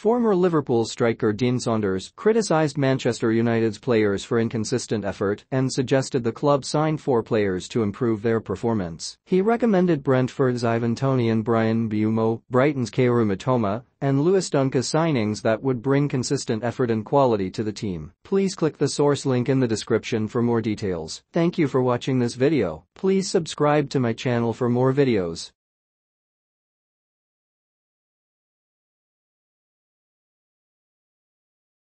Former Liverpool striker Dean Saunders criticised Manchester United's players for inconsistent effort and suggested the club sign four players to improve their performance. He recommended Brentford's Ivan Toney and Bryan Mbeumo, Brighton's Kaoru Mitoma, and Lewis Dunca's signings that would bring consistent effort and quality to the team. Please click the source link in the description for more details. Thank you for watching this video. Please subscribe to my channel for more videos.